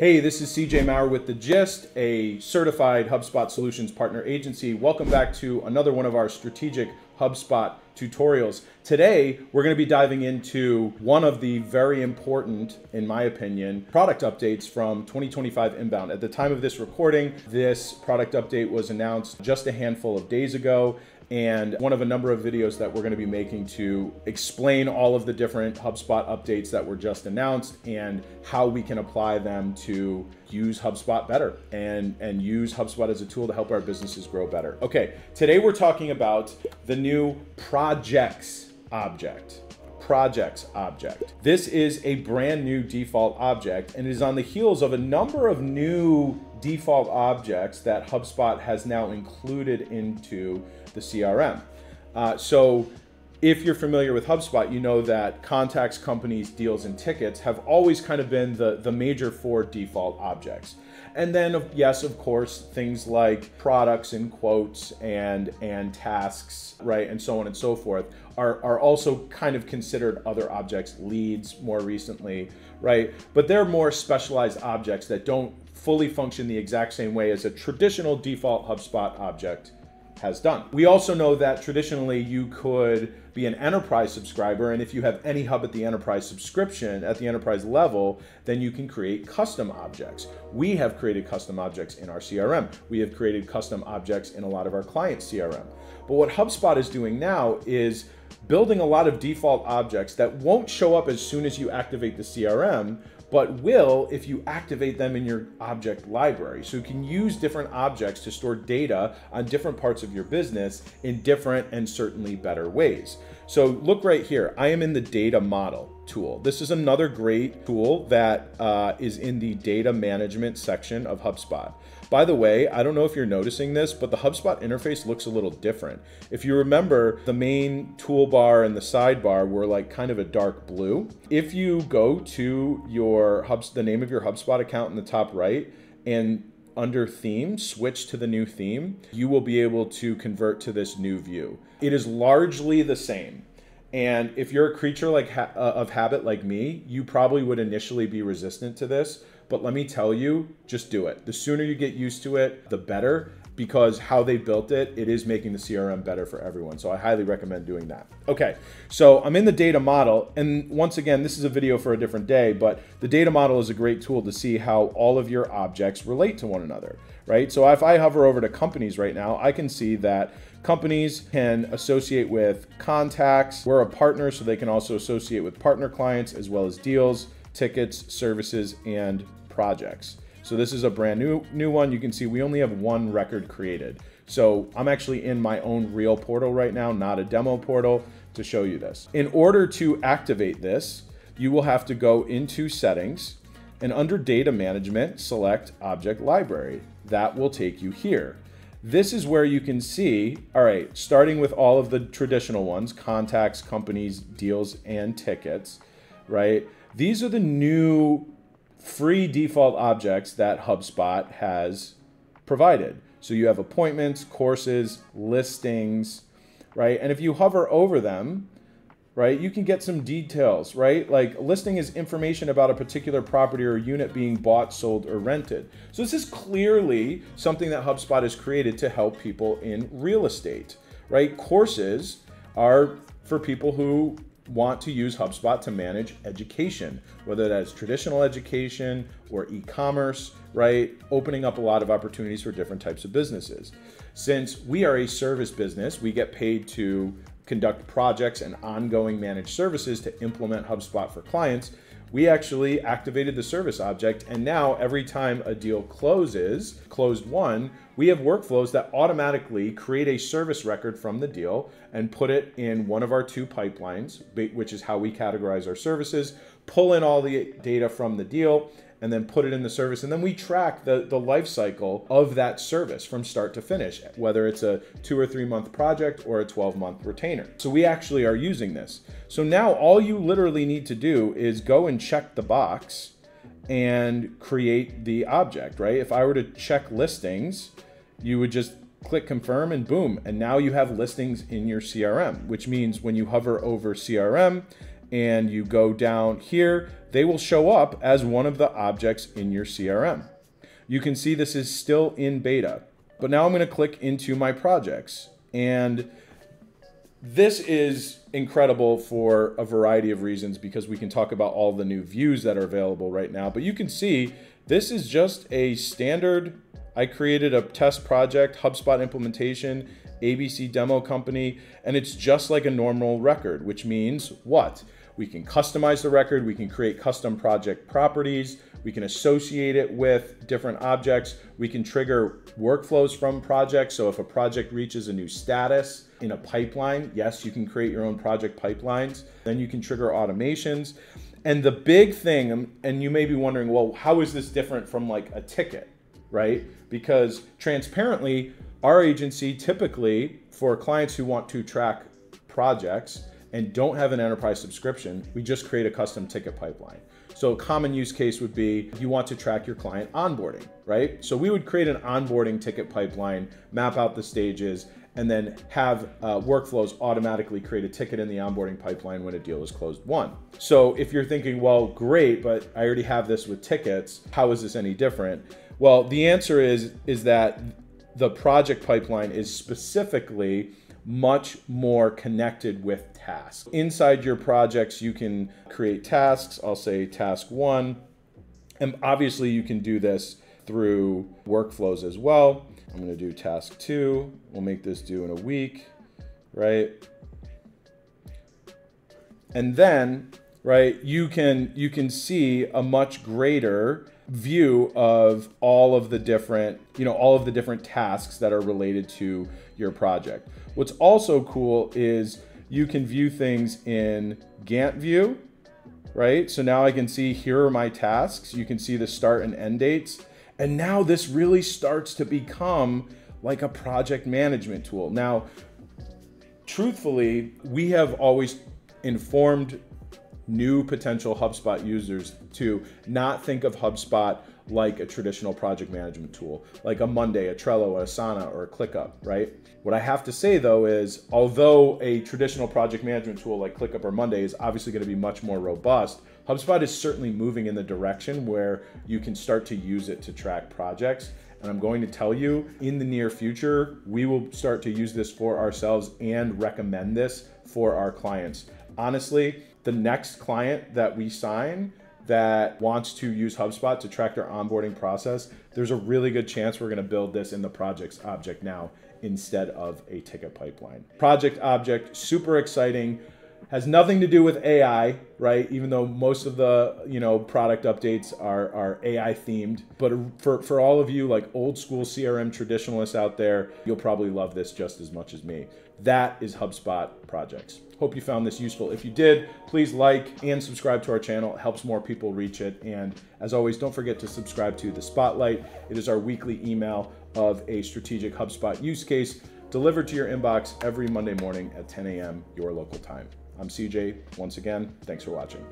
Hey, this is CJ Mauer with The Gist, a certified HubSpot Solutions Partner Agency. Welcome back to another one of our strategic HubSpot tutorials. Today, we're going to be diving into one of the very important, in my opinion, product updates from 2025 Inbound. At the time of this recording, this product update was announced just a handful of days ago, and one of a number of videos that we're going to be making to explain all of the different HubSpot updates that were just announced and how we can apply them to use HubSpot better and use HubSpot as a tool to help our businesses grow better. Okay, today we're talking about the new projects object. Projects object. This is a brand new default object and is on the heels of a number of new default objects that HubSpot has now included into the CRM. So if you're familiar with HubSpot, you know that contacts, companies, deals, and tickets have always kind of been the major four default objects. And then, yes, of course, things like products and quotes and tasks, right, and so on and so forth are also kind of considered other objects, leads more recently, right? But they're more specialized objects that don't fully function the exact same way as a traditional default HubSpot object has done. We also know that traditionally you could be an enterprise subscriber, and if you have any hub at the enterprise subscription at the enterprise level, then you can create custom objects. We have created custom objects in our CRM. We have created custom objects in a lot of our client CRM. But what HubSpot is doing now is building a lot of default objects that won't show up as soon as you activate the CRM, but will if you activate them in your object library. So you can use different objects to store data on different parts of your business in different and certainly better ways. So look right here, I am in the data model tool. This is another great tool that is in the data management section of HubSpot. By the way, I don't know if you're noticing this, but the HubSpot interface looks a little different. If you remember, the main toolbar and the sidebar were like kind of a dark blue. If you go to your the name of your HubSpot account in the top right and under theme, switch to the new theme, you will be able to convert to this new view. It is largely the same. And if you're a creature like of habit like me, you probably would initially be resistant to this. But let me tell you, just do it. The sooner you get used to it, the better, because how they built it, it is making the CRM better for everyone. So I highly recommend doing that. Okay, so I'm in the data model. And once again, this is a video for a different day, but the data model is a great tool to see how all of your objects relate to one another, right? So if I hover over to companies right now, I can see that companies can associate with contacts. We're a partner, so they can also associate with partner clients as well as deals, tickets, services, and projects. So this is a brand new one. You can see we only have one record created. So I'm actually in my own real portal right now, not a demo portal, to show you this. In order to activate this, you will have to go into settings and under data management, select object library. That will take you here. This is where you can see, all right, starting with all of the traditional ones, contacts, companies, deals, and tickets, right? These are the new free default objects that HubSpot has provided. So you have appointments, courses, listings, right? And if you hover over them, right, you can get some details, right? Like a listing is information about a particular property or unit being bought, sold, or rented. So this is clearly something that HubSpot has created to help people in real estate, right? Courses are for people who want to use HubSpot to manage education, whether that's traditional education or e-commerce, right? Opening up a lot of opportunities for different types of businesses. Since we are a service business, we get paid to conduct projects and ongoing managed services to implement HubSpot for clients. We actually activated the service object, and now every time a deal closes, closed one, we have workflows that automatically create a service record from the deal and put it in one of our two pipelines, which is how we categorize our services, pull in all the data from the deal, and then put it in the service. And then we track the life cycle of that service from start to finish, whether it's a 2 or 3 month project or a 12-month retainer. So we actually are using this. So now all you literally need to do is go and check the box and create the object, right? If I were to check listings, you would just click confirm and boom. And now you have listings in your CRM, which means when you hover over CRM and you go down here, they will show up as one of the objects in your CRM. You can see this is still in beta, but now I'm going to click into my projects. And this is incredible for a variety of reasons, because we can talk about all the new views that are available right now. But you can see this is just a standard. I created a test project, HubSpot implementation, ABC demo company, and it's just like a normal record, which means what? We can customize the record, we can create custom project properties, we can associate it with different objects, we can trigger workflows from projects. So if a project reaches a new status in a pipeline, yes, you can create your own project pipelines, then you can trigger automations. And the big thing, and you may be wondering, well, how is this different from like a ticket, right? Because transparently, our agency typically, for clients who want to track projects and don't have an enterprise subscription, we just create a custom ticket pipeline. So a common use case would be you want to track your client onboarding, right? So we would create an onboarding ticket pipeline, map out the stages, and then have workflows automatically create a ticket in the onboarding pipeline when a deal is closed one. So if you're thinking, well, great, but I already have this with tickets, how is this any different? Well, the answer is that the project pipeline is specifically much more connected with tasks. Inside your projects, you can create tasks. I'll say task one. And obviously you can do this through workflows as well. I'm gonna do task two. We'll make this due in a week, right? And then, right, you can see a much greater view of all of the different, all of the different tasks that are related to your project. What's also cool is you can view things in Gantt view, right? So now I can see here are my tasks. You can see the start and end dates. And now this really starts to become like a project management tool. Now, truthfully, we have always informed new potential HubSpot users to not think of HubSpot like a traditional project management tool, like a Monday, a Trello, a Asana, or a ClickUp, right? What I have to say though is, although a traditional project management tool like ClickUp or Monday is obviously going to be much more robust, HubSpot is certainly moving in the direction where you can start to use it to track projects. And I'm going to tell you, in the near future, we will start to use this for ourselves and recommend this for our clients. Honestly, the next client that we sign that wants to use HubSpot to track their onboarding process, there's a really good chance we're gonna build this in the projects object now instead of a ticket pipeline. Project object, super exciting, has nothing to do with AI, right? Even though most of the product updates are AI themed, but for all of you like old school CRM traditionalists out there, you'll probably love this just as much as me. That is HubSpot projects. Hope you found this useful. If you did, please like and subscribe to our channel. It helps more people reach it. And as always, don't forget to subscribe to The Spotlight. It is our weekly email of a strategic HubSpot use case delivered to your inbox every Monday morning at 10 a.m. your local time. I'm CJ. Once again, thanks for watching.